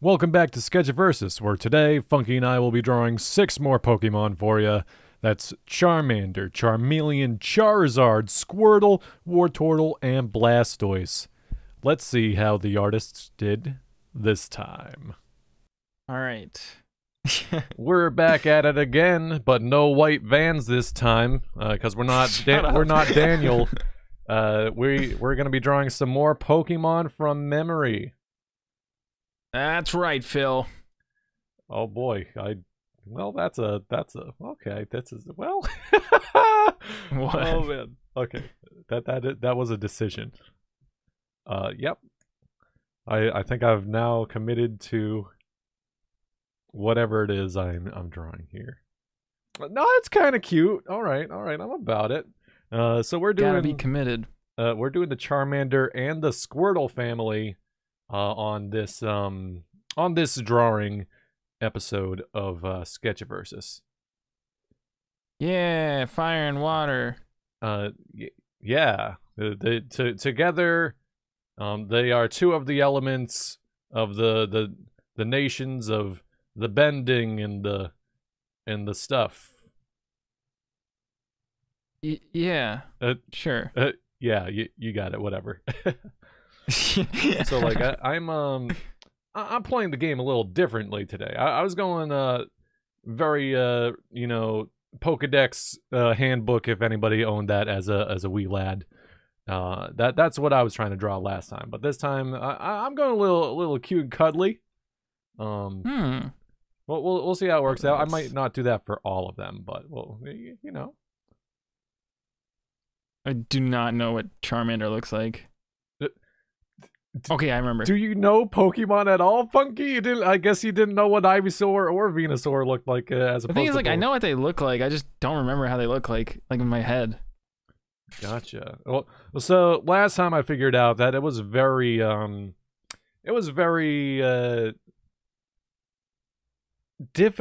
Welcome back to Sketchiversus, where today, Funky and I will be drawing 6 more Pokemon for you. That's Charmander, Charmeleon, Charizard, Squirtle, Wartortle, and Blastoise. Let's see how the artists did this time. Alright. We're back at it again, but no white vans this time, because we're not Daniel. We're going to be drawing some more Pokemon from memory. That's right, Phil. Oh boy, well. What? Oh man. Okay, that was a decision. Yep. I think I've now committed to whatever it is I'm drawing here. No, it's kind of cute. All right, I'm about it. So we're doing. Gotta be committed. We're doing the Charmander and the Squirtle family. On this drawing episode of Sketchiversus. Yeah, fire and water. Yeah, together, they are two of the elements of the nations of the bending and the stuff. Yeah. Sure. Yeah, you got it. Whatever. So like I'm playing the game a little differently today. I was going very you know, Pokédex handbook, if anybody owned that as a wee lad. That's what I was trying to draw last time, but this time I'm going a little cute and cuddly. We'll see how it works out. I might not do that for all of them, but well, you know. I do not know what Charmander looks like. Okay, I remember. Do you know Pokemon at all, Funky? You didn't. I guess you didn't know what Ivysaur or Venusaur looked like as a. The thing is, like, I know what they look like. I just don't remember how they look like in my head. Gotcha. Well, so last time I figured out that it was very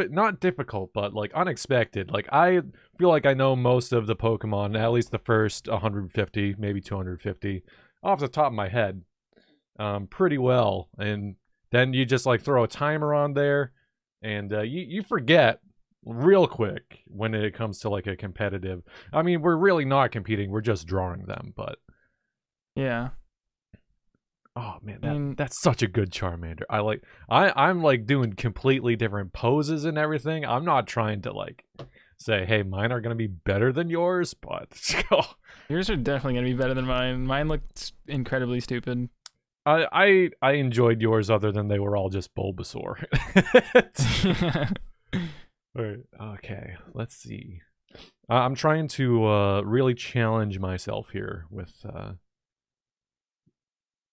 not difficult, but like unexpected. Like I feel like I know most of the Pokemon, at least the first 150, maybe 250, off the top of my head. Pretty well, and then you just like throw a timer on there, and you forget real quick when it comes to like a competitive. I mean, we're really not competing; we're just drawing them. But yeah. Oh man, that's such a good Charmander. I'm like doing completely different poses and everything. I'm not trying to like say, hey, mine are gonna be better than yours, but yours are definitely gonna be better than mine. Mine looked incredibly stupid. I enjoyed yours, other than they were all just Bulbasaur. All right, okay, let's see. I'm trying to really challenge myself here with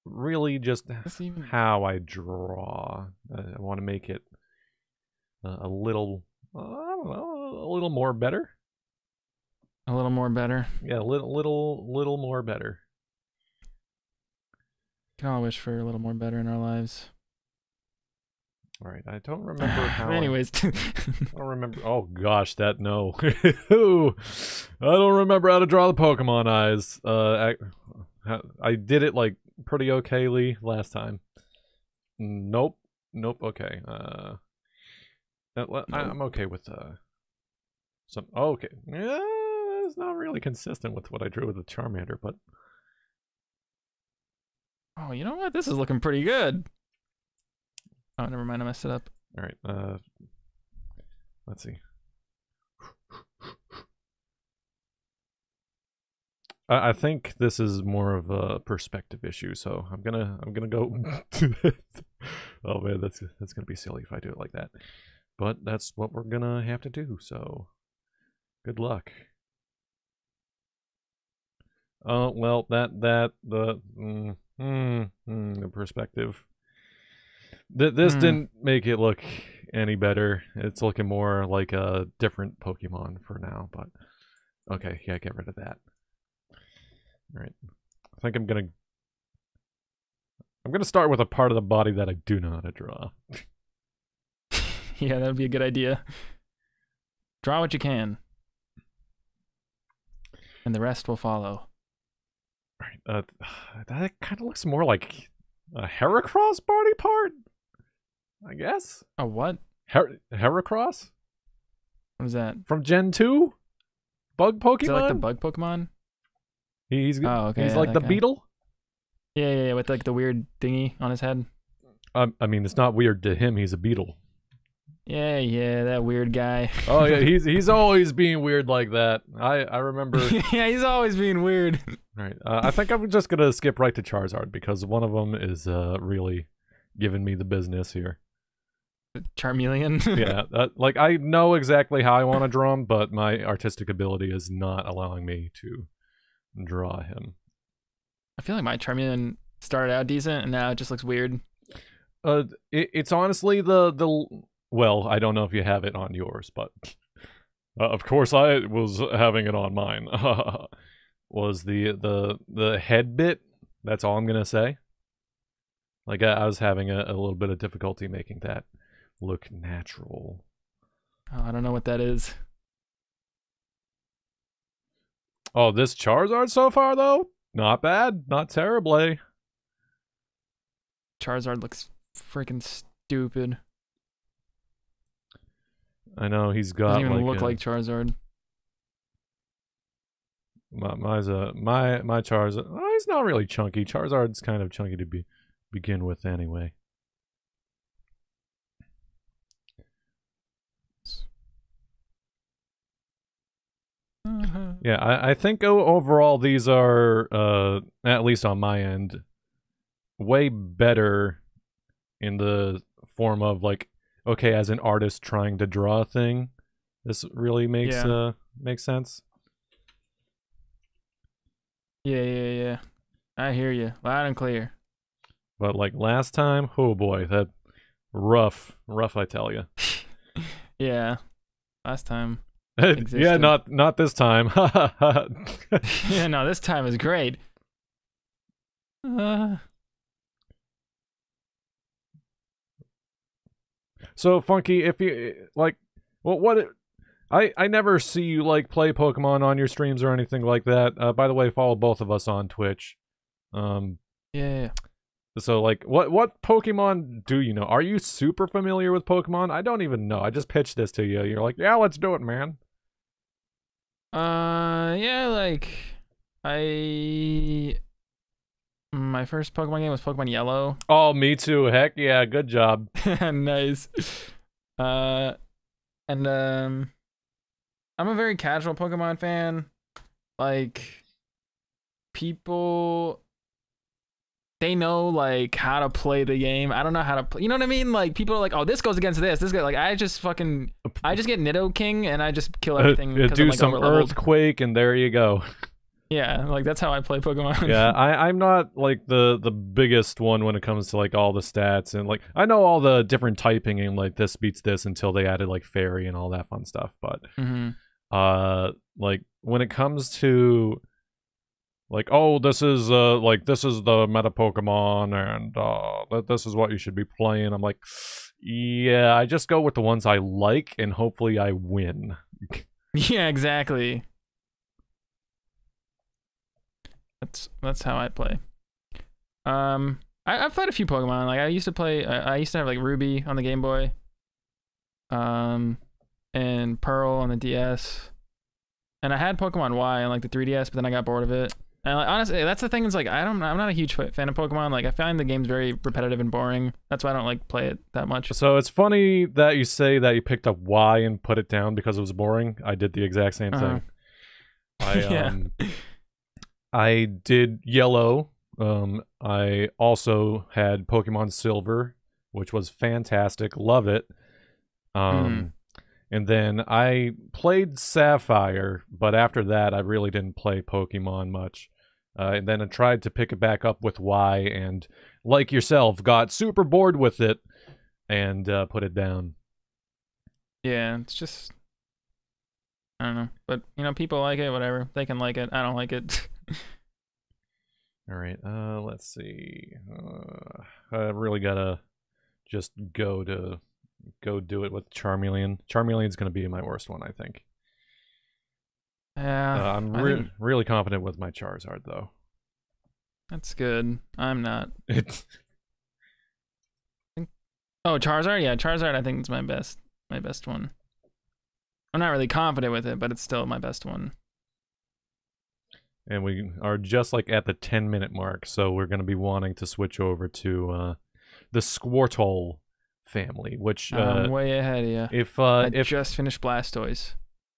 really just how I draw. I want to make it a little more better. A little more better. Yeah, a little more better. Can all wish for a little more better in our lives. All right, I don't remember how. Anyways, I don't remember. Oh gosh, that no. I don't remember how to draw the Pokemon eyes. I did it like pretty okayly last time. Nope. Okay. I'm okay with some. Oh, okay. Yeah, it's not really consistent with what I drew with the Charmander, but. Oh, you know what? This is looking pretty good. Oh, never mind. I messed it up. All right. Let's see. I think this is more of a perspective issue, so I'm gonna go. Oh man, that's gonna be silly if I do it like that. But that's what we're gonna have to do. So, good luck. Oh well, the perspective. This didn't make it look any better. It's looking more like a different Pokemon for now, but okay, yeah, get rid of that. All right, I think I'm gonna start with a part of the body that I do know how to draw. Yeah, that would be a good idea. Draw what you can, and the rest will follow. That kind of looks more like a Heracross body part. I guess. Oh, what? Heracross? What is that? From Gen 2? Bug Pokemon? Is that like the bug Pokemon? He's, oh, okay. He's yeah, like the guy. Beetle? Yeah, yeah, yeah, with like the weird thingy on his head. I mean, it's not weird to him. He's a beetle. Yeah, yeah, that weird guy. Oh, yeah, he's always being weird like that. I remember. Yeah, he's always being weird. All right, I think I'm just going to skip right to Charizard because one of them is really giving me the business here. Charmeleon? Yeah, like I know exactly how I want to draw him, but my artistic ability is not allowing me to draw him. I feel like my Charmeleon started out decent and now it just looks weird. It's honestly the well, I don't know if you have it on yours, but of course I was having it on mine. Was the head bit? That's all I'm gonna say. Like I was having a little bit of difficulty making that look natural. Oh, I don't know what that is. Oh, this Charizard so far though, not bad, not terribly. Charizard looks freaking stupid. I know he's got. Doesn't even like look like Charizard. My Charizard. Oh, he's not really chunky. Charizard's kind of chunky to begin with, anyway. Yeah, I think overall these are at least on my end way better in the form of like, okay, as an artist trying to draw a thing, this really makes makes sense. Yeah, yeah, yeah. I hear you loud and clear. But like last time, oh boy, that rough, I tell you. Yeah, last time. Yeah, not this time. Yeah, no, this time is great. So Funky, if you like, well, I never see you like play Pokemon on your streams or anything like that. By the way, follow both of us on Twitch. Yeah. So like, what Pokemon do you know? Are you super familiar with Pokemon? I don't even know. I just pitched this to you. You're like, yeah, let's do it, man. Yeah, like my first Pokemon game was Pokemon Yellow. Oh, me too. Heck yeah, good job. Nice. I'm a very casual Pokemon fan. Like, people, they know like how to play the game. I don't know how to play. You know what I mean? Like, people are like, oh, this goes against this. This guy, like, I just get Nidoking and I just kill everything. Do I'm, like, some earthquake and there you go. Yeah, like that's how I play Pokemon. Yeah, I'm not like the biggest one when it comes to like all the stats and like I know all the different typing and like this beats this until they added like fairy and all that fun stuff. But like when it comes to like, oh, this is like this is the meta Pokemon and this is what you should be playing. I'm like, yeah, I just go with the ones I like and hopefully I win. Yeah, exactly. That's how I play. I've played a few Pokemon. Like I used to have like Ruby on the Game Boy, and Pearl on the DS, and I had Pokemon Y on like the 3DS, but then I got bored of it. And like, honestly, that's the thing. It's like I'm not a huge fan of Pokemon. Like I find the game's very repetitive and boring. That's why I don't like play it that much. So it's funny that you say that you picked up Y and put it down because it was boring. I did the exact same thing. Yeah. I did Yellow. I also had Pokemon Silver, which was fantastic. Love it. And then I played Sapphire, but after that, I really didn't play Pokemon much. And then I tried to pick it back up with Y, and like yourself, got super bored with it and put it down. Yeah, it's just, I don't know. But, you know, people like it, whatever. They can like it. I don't like it. All right, let's see. I really gotta just go do it with Charmeleon. Charmeleon's gonna be my worst one, I think. Yeah, I'm really confident with my Charizard though. That's good. I'm not. Oh, Charizard? Yeah, Charizard I think is my best one. I'm not really confident with it, but it's still my best one. And we are just like at the 10-minute mark, so we're going to be wanting to switch over to the Squirtle family, which... I'm way ahead of you. If just finished Blastoise.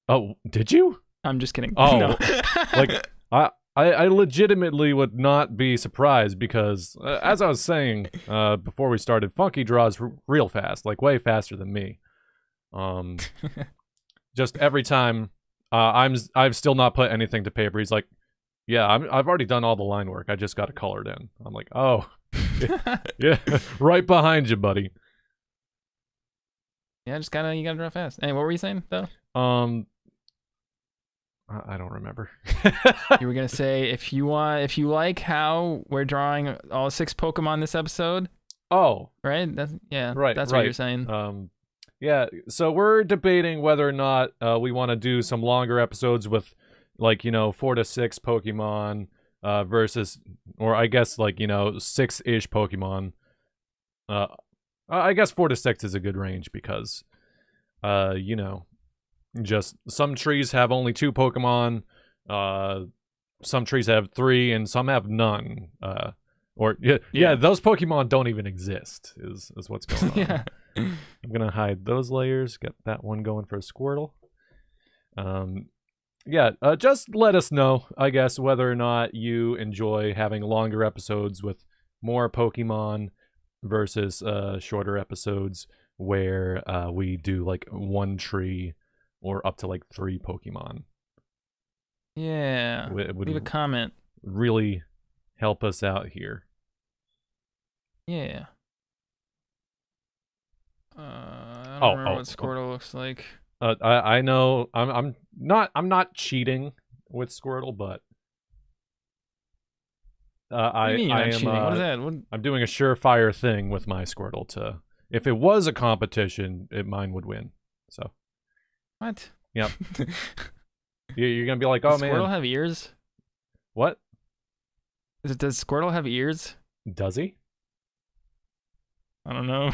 Oh, did you? I'm just kidding. Oh, no. Like, I legitimately would not be surprised because, as I was saying before we started, Funky draws real fast, like way faster than me. Just every time I've still not put anything to paper. He's like, yeah, I've already done all the line work. I just got it colored in. I'm like, oh, yeah, right behind you, buddy. Yeah, just gotta, you gotta draw fast. Hey, what were you saying though? I don't remember. You were gonna say if you like how we're drawing all 6 Pokemon this episode. Oh, right. That's, yeah, right. That's right. What you're saying. Yeah. So we're debating whether or not we want to do some longer episodes with, like, you know, 4 to 6 Pokemon versus, or I guess like, you know, 6-ish Pokemon. I guess 4 to 6 is a good range because, you know. Just some trees have only 2 Pokemon, some trees have 3, and some have none. Yeah, those Pokemon don't even exist. Is what's going on. Yeah. I'm gonna hide those layers. Get that one going for a Squirtle. Yeah. Just let us know, I guess, whether or not you enjoy having longer episodes with more Pokemon versus shorter episodes where we do like one tree. Or up to like 3 Pokemon. Yeah. It would leave a comment. Really help us out here. Yeah. I don't remember what Squirtle looks like. I know I'm not cheating with Squirtle, but I am cheating? What is that? What? I'm doing a surefire thing with my Squirtle to. If it was a competition, mine would win. So. What? Yep. You're gonna be like, oh, does man. Does Squirtle have ears? What? Does Squirtle have ears? Does he? I don't know.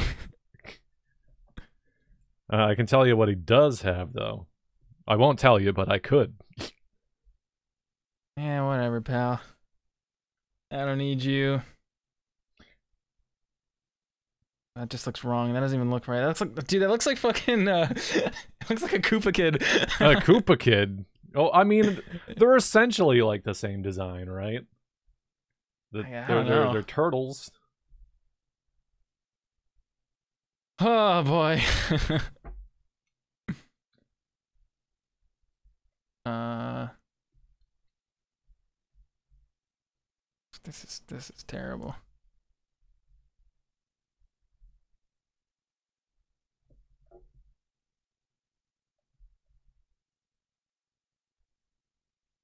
I can tell you what he does have, though. I won't tell you, but I could. Yeah, whatever, pal. I don't need you. That just looks wrong. That doesn't even look right. That's like, dude, that looks like fucking. Looks like a Koopa kid. A Koopa kid. Oh, I mean, they're essentially like the same design, right? They're turtles. Oh boy. This is terrible.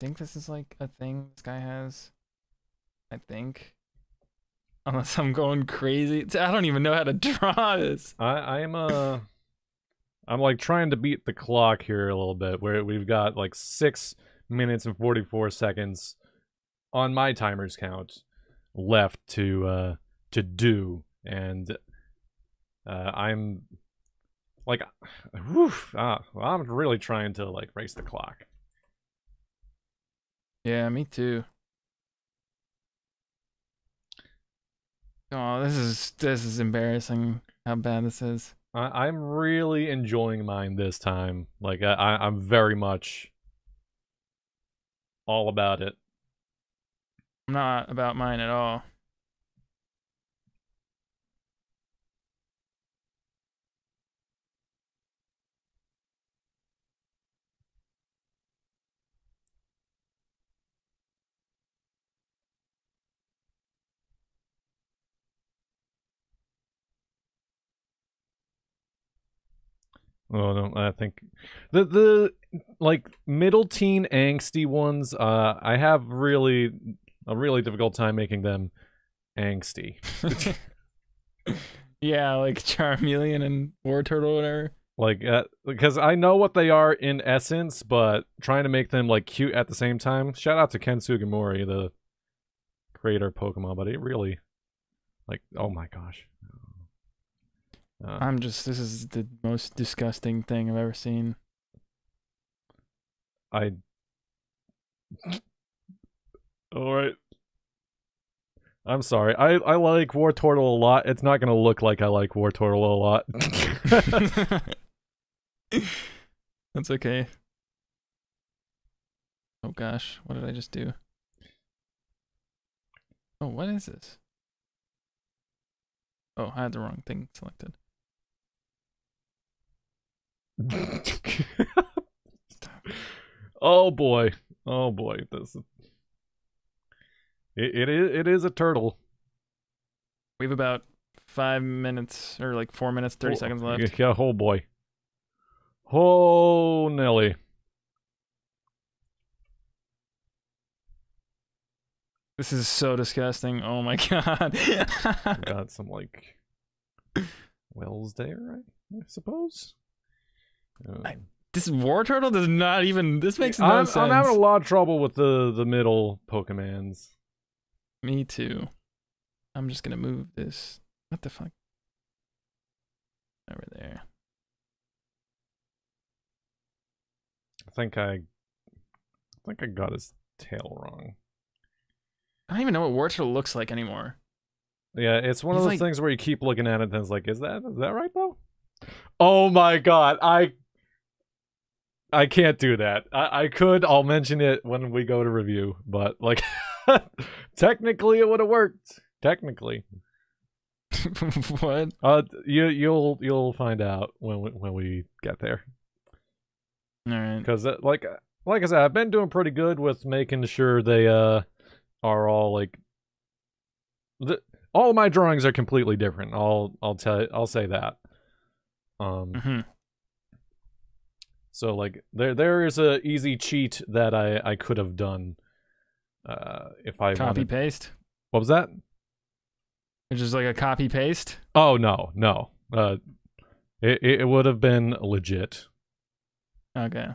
Think this is like a thing this guy has, I think, unless I'm going crazy. I don't even know how to draw this. I'm like trying to beat the clock here a little bit, where we've got like 6 minutes and 44 seconds on my timer's count left to do, and I'm like, woof, I'm really trying to like race the clock. Yeah, me too. Oh, this is embarrassing. How bad this is. I'm really enjoying mine this time. Like I'm very much all about it. I'm not about mine at all. Oh no, I think the like middle teen angsty ones, I have really a really difficult time making them angsty. Yeah, like Charmeleon and Wartortle or whatever. Like because I know what they are in essence, but trying to make them like cute at the same time. Shout out to Ken Sugimori, the creator of Pokemon, but it really like, oh my gosh. I'm just, this is the most disgusting thing I've ever seen. Alright. I'm sorry. I like Wartortle a lot. It's not going to look like I like Wartortle a lot. That's okay. Oh gosh, what did I just do? Oh, what is this? Oh, I had the wrong thing selected. Oh boy. Oh boy. This is... It is a turtle. We have about 5 minutes, or like 4 minutes, 30 seconds left. Yeah, oh boy. Oh, Nelly. This is so disgusting. Oh my god. Got some like wells there, I suppose. This Wartortle does not even. This makes no sense. I'm having a lot of trouble with the middle Pokemons. Me too. I'm just gonna move this. What the fuck? Over there. I think I got his tail wrong. I don't even know what Wartortle looks like anymore. Yeah, it's one of those things where you keep looking at it and it's like, is that right though? Oh my god, I can't do that. I could, I'll mention it when we go to review, but like technically it would have worked. Technically. What? You'll find out when we get there. All right. Because like I said, I've been doing pretty good with making sure they are all like all of my drawings are completely different. I'll say that. So like there is a easy cheat that I could have done if I copy paste. What was that? It's just like a copy paste. Oh no. It would have been legit. Okay.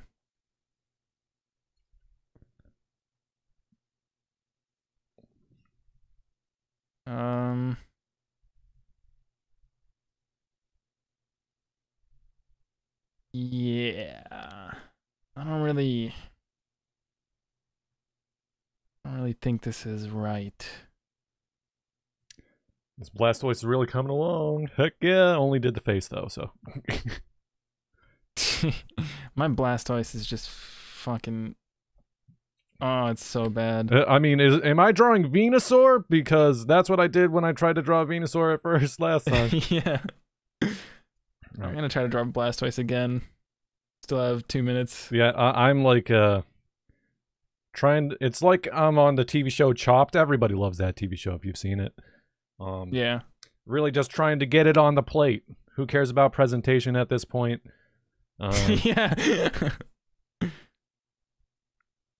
Yeah. I don't really think this is right. This Blastoise is really coming along. Heck yeah, only did the face though, so. My Blastoise is just fucking... Oh, it's so bad. I mean, am I drawing Venusaur? Because that's what I did when I tried to draw Venusaur at first last time. Yeah. Right. I'm gonna try to draw Blastoise again. Still have 2 minutes. Yeah, I'm like trying. It's like I'm on the TV show Chopped. Everybody loves that TV show if you've seen it. Yeah. Really, just trying to get it on the plate. Who cares about presentation at this point? Yeah.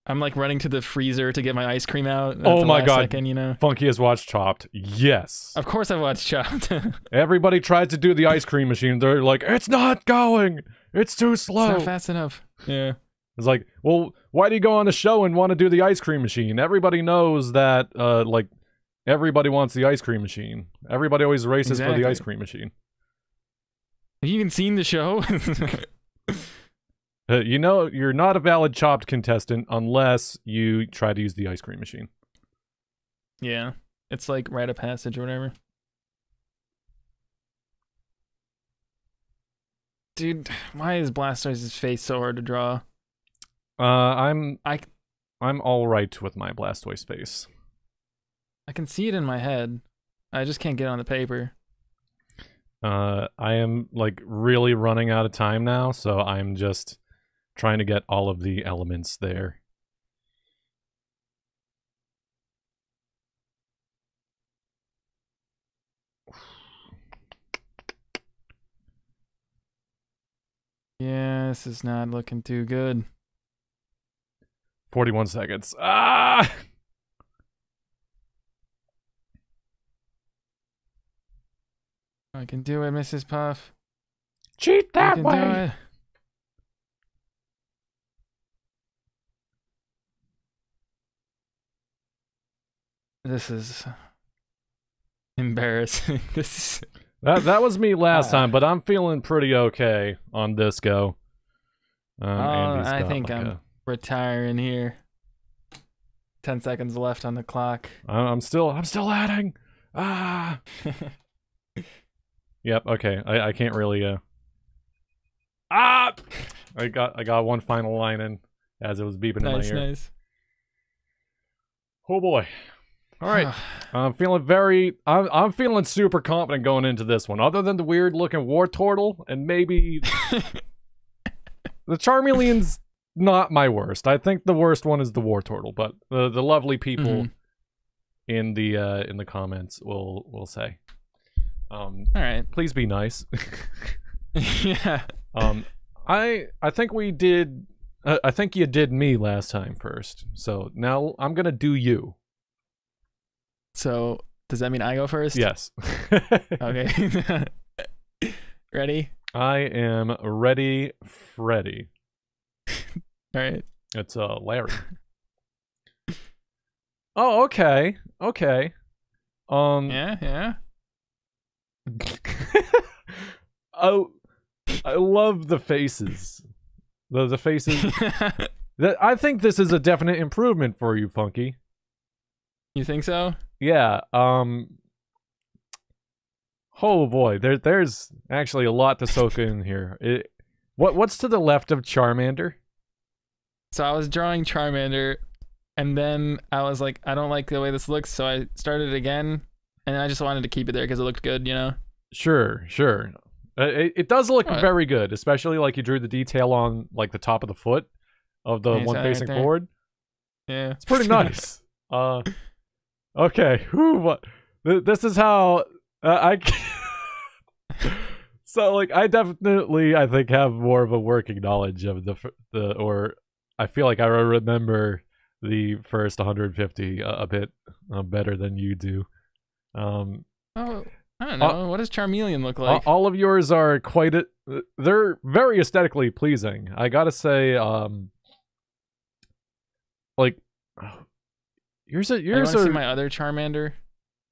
I'm like running to the freezer to get my ice cream out. Oh my god! Second, you know, Funky has watched Chopped. Yes, of course I've watched Chopped. Everybody tries to do the ice cream machine. They're like, "It's not going. It's too slow. It's not fast enough." Yeah. It's like, well, why do you go on a show and want to do the ice cream machine? Everybody knows that. Like, everybody wants the ice cream machine. Everybody always races for the ice cream machine. Have you even seen the show? You know, you're not a valid Chopped contestant unless you try to use the ice cream machine. Yeah. It's like rite of passage or whatever. Dude, why is Blastoise's face so hard to draw? I'm all right with my Blastoise face. I can see it in my head. I just can't get it on the paper. I am, like, really running out of time now, so I'm just... trying to get all of the elements there. Yeah, this is not looking too good. 41 seconds. Ah! I can do it, Mrs. Puff. Cheat that way! This is embarrassing. This is... That was me last time, but I'm feeling pretty okay on this go. I think I'm retiring here. 10 seconds left on the clock. I'm still adding. Ah. Yep. Okay. I can't really. Ah. I got one final line in as it was beeping in my ear. Nice. Oh boy. All right. I'm feeling super confident going into this one. Other than the weird looking Wartortle and maybe the Charmeleon's not my worst. I think the worst one is the Wartortle, but the lovely people in the comments will say. All right. Please be nice. Yeah. I think we did. I think you did me last time first, so now I'm gonna do you. So does that mean I go first? Yes. Okay. Ready? I am ready, Freddy. All right. It's Larry. Oh, okay. Okay. Yeah. Oh, I love the faces. The faces. I think this is a definite improvement for you, Funky. You think so? Yeah. Oh boy, there's actually a lot to soak in here. What's to the left of Charmander? So I was drawing Charmander, and then I was like, I don't like the way this looks, so I started it again, and I just wanted to keep it there because it looked good, you know? Sure. It does look very good, especially like you drew the detail on like the top of the foot of the one facing forward. Yeah, it's pretty nice. Okay. This is how I. So like I think have more of a working knowledge of or I feel like I remember the first 150 a bit better than you do. I don't know. What does Charmeleon look like? All of yours are quite. They're very aesthetically pleasing. I gotta say, like, yours are. See my other Charmander,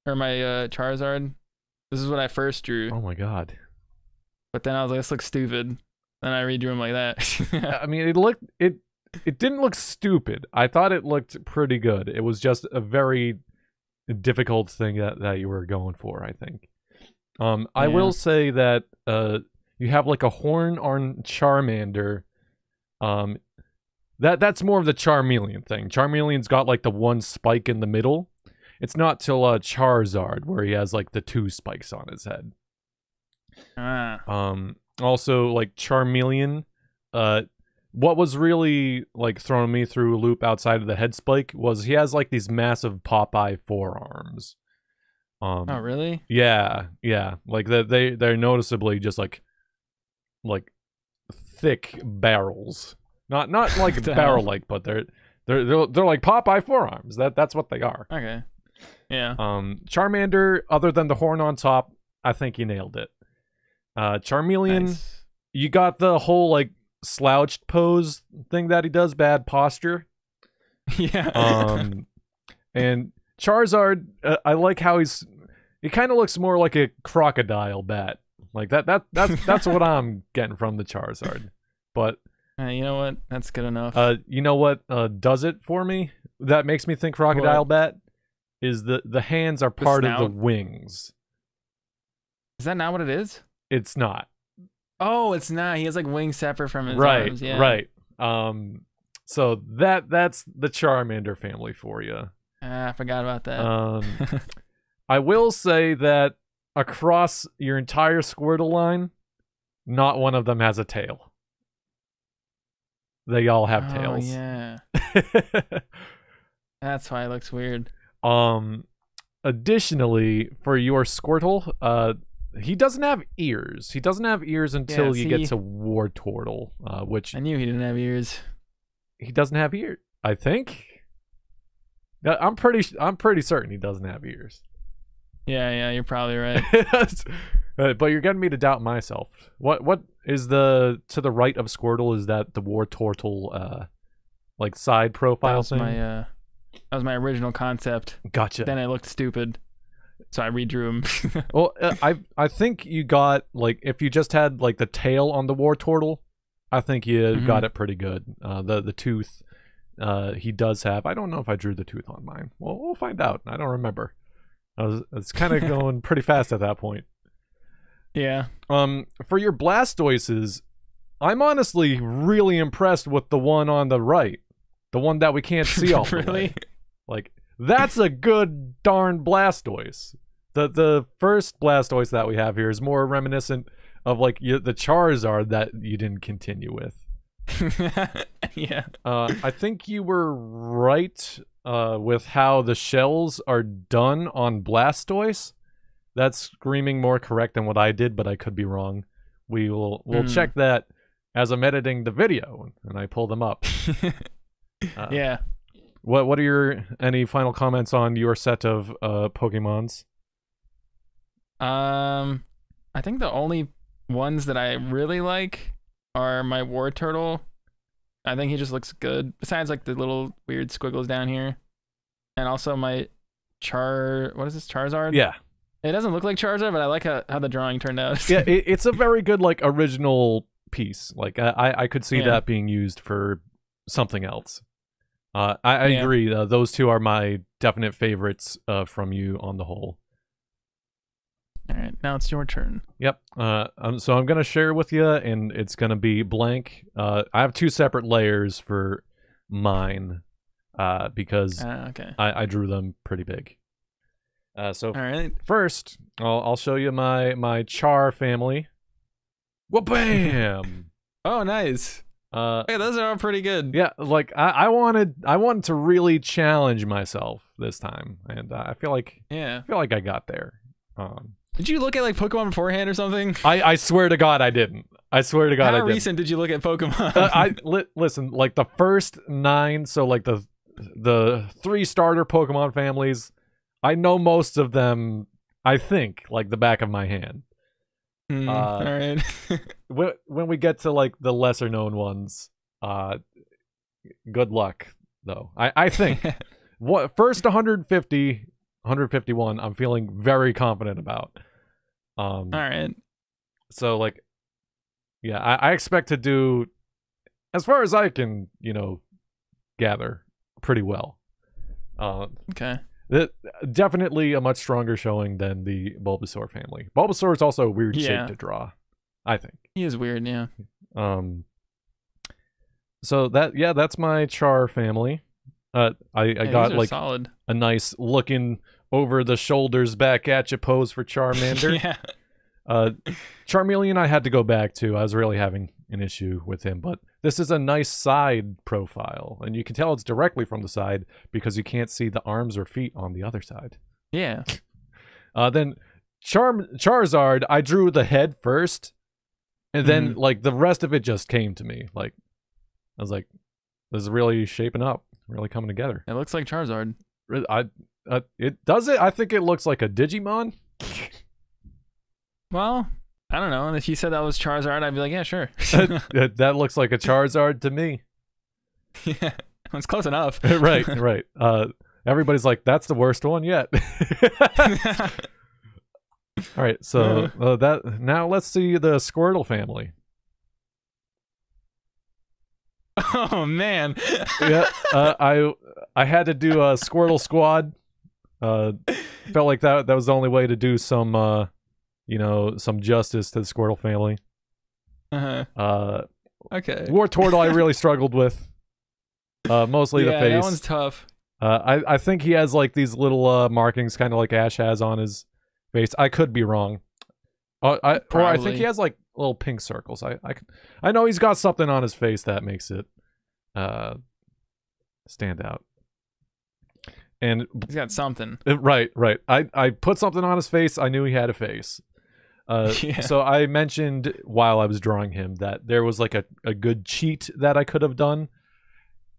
or my Charizard. This is what I first drew. Oh my god! But then I was like, this looks stupid. Then I redrew him like that. I mean, it didn't look stupid. I thought it looked pretty good. It was just a very difficult thing that you were going for, I think. I will say that you have like a horn on Charmander. That's more of the Charmeleon thing. Charmeleon's got like the one spike in the middle. It's not till Charizard where he has like the two spikes on his head. Also, like Charmeleon, what was really like throwing me through a loop outside of the head spike was he has like these massive Popeye forearms. Oh really? Yeah. Like they're noticeably just like thick barrels. Not like barrel like, but they're like Popeye forearms. That's what they are. Okay. Yeah. Charmander, other than the horn on top, I think you nailed it. Charmeleon, nice. You got the whole like slouched pose thing that he does, bad posture. Yeah. And Charizard, I like how he kind of looks more like a crocodile bat. Like that's what I'm getting from the Charizard. But you know what? That's good enough. You know what does it for me? That makes me think crocodile bat is the hands are part of the wings. Is that not what it is? It's not. Oh, it's not. He has like wings separate from his arms. Yeah. Right. So that's the Charmander family for you. I forgot about that. I will say that across your entire Squirtle line, not one of them has a tail. They all have tails. Yeah. That's why it looks weird. Additionally, for your Squirtle, he doesn't have ears. He doesn't have ears until you get to Wartortle, which I knew he didn't have ears. He doesn't have ears. I think. I'm pretty certain he doesn't have ears. Yeah, you're probably right. But you're getting me to doubt myself. What is to the right of Squirtle? Is that the Wartortle like side profile thing? That was my original concept. Gotcha. Then I looked stupid. So I redrew him. Well, I think you got, like, if you just had, like, the tail on the Wartortle, I think you got it pretty good. The tooth, he does have. I don't know if I drew the tooth on mine. Well, we'll find out. I don't remember. I was kind of going pretty fast at that point. Yeah. For your Blastoises, I'm honestly really impressed with the one on the right. The one that we can't see all the way. Like, that's a good darn Blastoise. The first Blastoise that we have here is more reminiscent of, like, the Charizard that you didn't continue with. Yeah. I think you were right with how the shells are done on Blastoise. That's screaming more correct than what I did, but I could be wrong. We'll check that as I'm editing the video and I pull them up. Yeah. What are your any final comments on your set of Pokemons? I think the only ones that I really like are my Wartortle. I think he just looks good. Besides, like, the little weird squiggles down here, and also my what is this, Charizard? Yeah. It doesn't look like Charizard, but I like how the drawing turned out. Yeah, it's a very good, like, original piece. Like, I could see that being used for something else. I agree. Those two are my definite favorites from you on the whole. All right, now it's your turn. Yep. So I'm going to share with you, and it's going to be blank. I have two separate layers for mine because I drew them pretty big. So all right. First, I'll show you my Char family. Wha-bam! Oh, nice. Yeah, those are all pretty good. Yeah, like I wanted to really challenge myself this time, and I feel like I got there. Did you look at, like, Pokemon beforehand or something? I swear to God I didn't. I swear to God I didn't. How recent did you look at Pokemon? Listen, like, the first 9, so, like, the 3 starter Pokemon families. I know most of them, I think, like, the back of my hand. All right. When we get to, like, the lesser-known ones, good luck, though. I think. First 150, 151, I'm feeling very confident about. All right. So, like, yeah, I expect to do, as far as I can, you know, gather pretty well. Okay. Definitely a much stronger showing than the Bulbasaur family. Bulbasaur is also a weird shape to draw, I think. He is weird, yeah. So that's my Char family. I got, like, solid. A nice looking over the shoulders back at you pose for Charmander. Yeah. Charmeleon I had to go back to. I was really having an issue with him, but this is a nice side profile, and you can tell it's directly from the side because you can't see the arms or feet on the other side. Yeah. Then Charizard, I drew the head first, and then, like, the rest of it just came to me. Like, I was like, this is really shaping up, really coming together. It looks like Charizard. It does it? I think it looks like a Digimon. Well, I don't know. If you said that was Charizard, I'd be like, yeah, sure. That looks like a Charizard to me. Yeah, it's close enough. Right. Everybody's like, that's the worst one yet. All right, so now let's see the Squirtle family. Oh man. Yeah, I had to do a Squirtle Squad. Felt like that was the only way to do some. You know, some justice to the Squirtle family. Okay. Wartortle I really struggled with. Mostly the face. Yeah, that one's tough. I think he has, like, these little markings, kind of like Ash has on his face. I could be wrong. Or I think he has, like, little pink circles. I know he's got something on his face that makes it stand out. And he's got something. Right. I put something on his face. I knew he had a face. So I mentioned while I was drawing him that there was, like, a good cheat that I could have done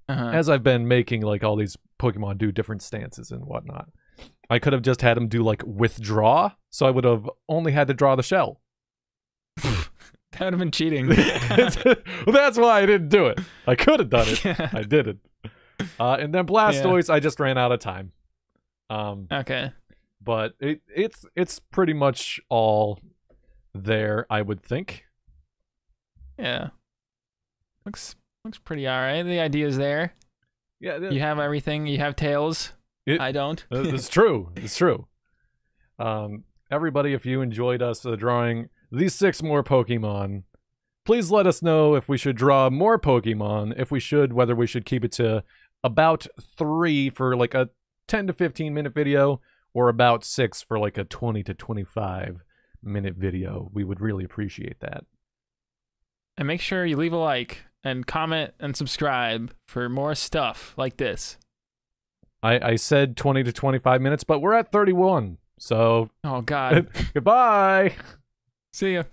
as I've been making, like, all these Pokemon do different stances and whatnot. I could have just had him do, like, withdraw, so I would have only had to draw the shell. That would have been cheating. That's why I didn't do it. I could have done it. Yeah. I didn't. And then Blastoise, I just ran out of time. Okay. But it's pretty much all there, I would think. Yeah. Looks pretty all right. The idea's there. Yeah. You have everything. You have tails. I don't. It's true. It's true. Everybody, if you enjoyed us drawing these 6 more Pokemon, please let us know if we should draw more Pokemon, if we should, whether we should keep it to about 3 for like a 10 to 15 minute video, or about 6 for like a 20 to 25 minute video. We would really appreciate that. And make sure you leave a like and comment and subscribe for more stuff like this. I said 20 to 25 minutes, but we're at 31. So, oh God. Goodbye. See ya.